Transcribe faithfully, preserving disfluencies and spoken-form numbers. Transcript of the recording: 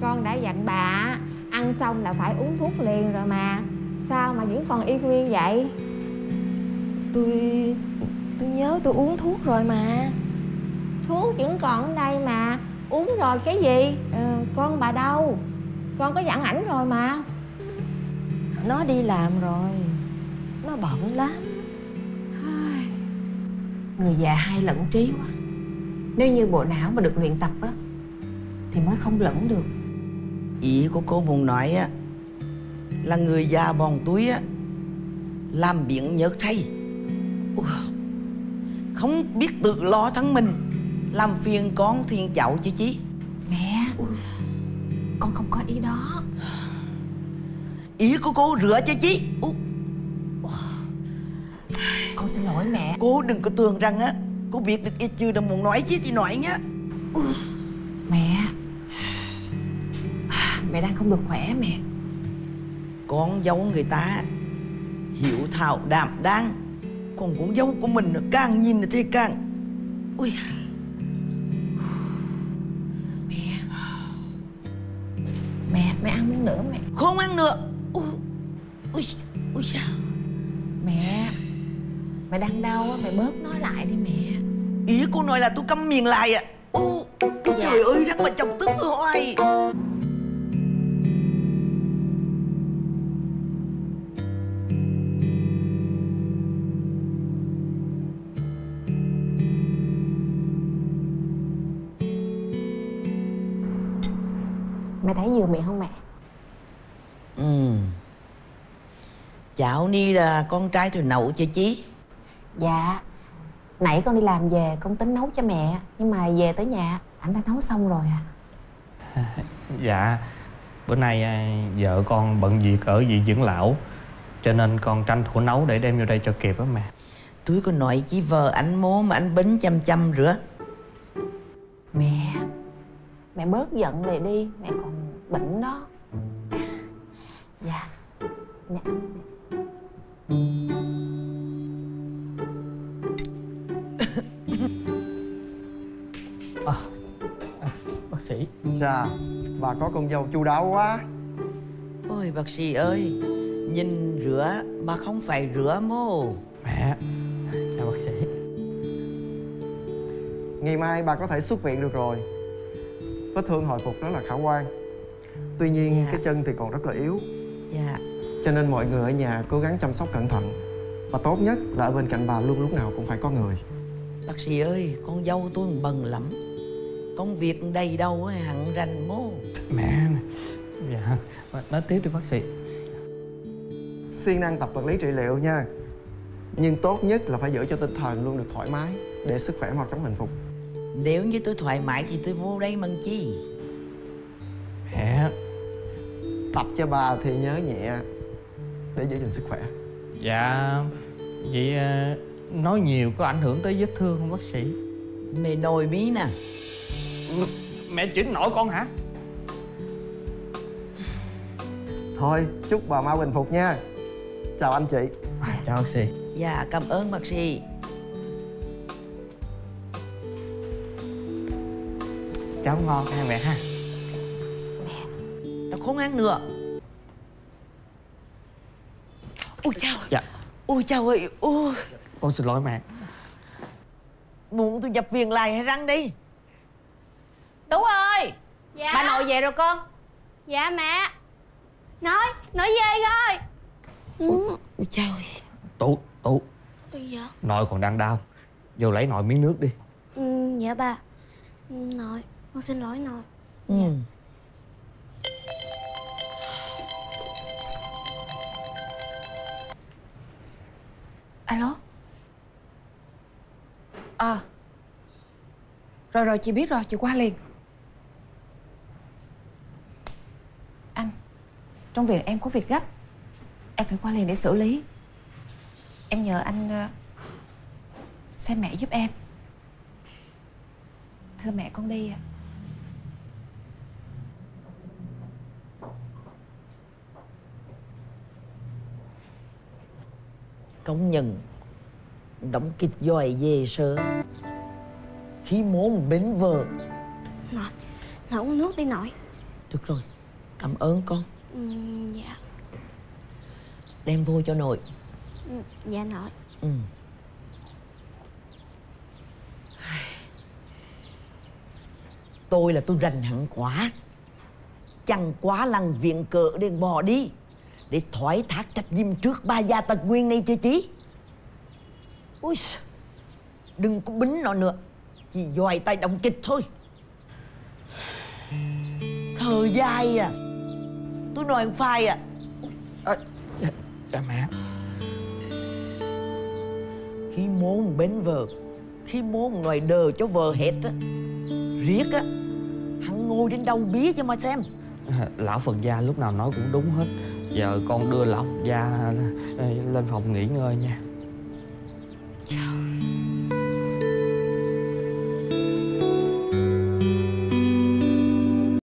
Con đã dặn bà ăn xong là phải uống thuốc liền rồi mà. Sao mà vẫn còn y nguyên vậy? Tôi... tôi nhớ tôi uống thuốc rồi mà. Thuốc vẫn còn ở đây mà. Uống rồi cái gì? Ờ, con bà đâu? Con có dặn ảnh rồi mà. Nó đi làm rồi. Nó bận lắm. Người già hay lẫn trí quá. Nếu như bộ não mà được luyện tập á thì mới không lẫn được. Ý của cô muốn nói á là người già bòn túi á làm biếng nhớt thay, không biết tự lo thân mình, làm phiền con phiền cháu chứ chí. Mẹ, con không có ý đó. Ý của cô rửa cho chí. Con xin lỗi mẹ. Cô đừng có tưởng rằng á cô biết được ít chưa đâu muốn nói chứ chị nói nhá. Mẹ, mẹ đang không được khỏe mẹ. Con dâu người ta hiểu thảo đảm đang, còn con dâu của mình càng nhìn thì càng ui. Mẹ, mẹ mẹ ăn miếng nữa mẹ. Không ăn nữa. Ui ui ui sao mẹ. Mẹ đang đau á, mẹ bớt nói lại đi mẹ. Ý cô nói là tôi câm miệng lại à. Ô, dạ. Trời ơi, răng mà chồng tức tôi hoài. Mẹ thấy vừa miệng không mẹ? Ừ. Cháu ni là con trai tôi nấu cho chí. Dạ. Nãy con đi làm về con tính nấu cho mẹ, nhưng mà về tới nhà ảnh đã nấu xong rồi à. Dạ. Bữa nay vợ con bận việc ở viện dưỡng lão, cho nên con tranh thủ nấu để đem vô đây cho kịp á mẹ. Tôi có nói chỉ vợ ảnh mố mà ảnh bính chăm chăm rửa. Mẹ, mẹ bớt giận lại đi, mẹ còn bệnh đó. Dạ. Mẹ ăn. À, à, bác sĩ. Dạ, bà có con dâu chu đáo quá. Ôi bác sĩ ơi, nhìn rửa mà không phải rửa mô. Mẹ, chào bác sĩ. Ngày mai bà có thể xuất viện được rồi. Vết thương hồi phục rất là khả quan. Tuy nhiên dạ. Cái chân thì còn rất là yếu. Dạ. Cho nên mọi người ở nhà cố gắng chăm sóc cẩn thận. Và tốt nhất là ở bên cạnh bà luôn lúc nào cũng phải có người. Bác sĩ ơi, con dâu tôi bần lắm. Công việc đầy đâu hẳn rành mô. Mẹ, dạ, nói tiếp đi bác sĩ. Siêng năng tập vật lý trị liệu nha. Nhưng tốt nhất là phải giữ cho tinh thần luôn được thoải mái để sức khỏe mau chóng bình phục. Nếu như tôi thoải mái thì tôi vô đây mần chi. Mẹ, tập cho bà thì nhớ nhẹ để giữ gìn sức khỏe. Dạ, vậy nói nhiều có ảnh hưởng tới vết thương không bác sĩ? Mẹ nồi mí nè. Mẹ chỉnh nổi con hả? Thôi, chúc bà mau bình phục nha. Chào anh chị. À, chào bác sĩ. Dạ, cảm ơn bác sĩ. Cháu ngon ha mẹ ha. Mẹ, tao không ăn nữa. Ôi chào. Dạ. Ôi chào ơi. Ôi. Con xin lỗi mẹ. Muốn tôi nhập viện lại hay răng đi. Tú ơi. Dạ. Bà nội về rồi con. Dạ mẹ. Nói, nói về rồi. Ôi, ôi trời. Tú, Tú. Ôi dạ. Nội còn đang đau. Vô lấy nội miếng nước đi. Ừ, dạ ba. Nội, con xin lỗi nội. Ừ. Dạ. Alo. À, rồi rồi chị biết rồi, chị qua liền. Anh, trong viện em có việc gấp, em phải qua liền để xử lý. Em nhờ anh xem mẹ giúp em. Thưa mẹ con đi ạ. Công nhận đóng kịch giỏi về sơ. Khi môn bến vợ. Nội, nội uống nước đi nội. Được rồi, cảm ơn con. Ừ, dạ. Đem vô cho nội. Ừ, dạ nội. Ừ. Tôi là tôi rành hẳn quá, chẳng quá lăng viện cỡ để bò đi, để thoái thác trách nhiệm trước ba gia tật nguyên này chứ chí. Ôi xời, đừng có bính nó nữa, chỉ dòi tay động kịch thôi. Thời gian à, tôi nói không phai à. À dạ mẹ. Khi muốn bến vợ, khi muốn ngoài đờ cho vợ hết á, riết á, hắn ngồi đến đâu biết cho mà xem. Lão Phật gia lúc nào nói cũng đúng hết. Giờ con đưa lão Phật gia lên phòng nghỉ ngơi nha.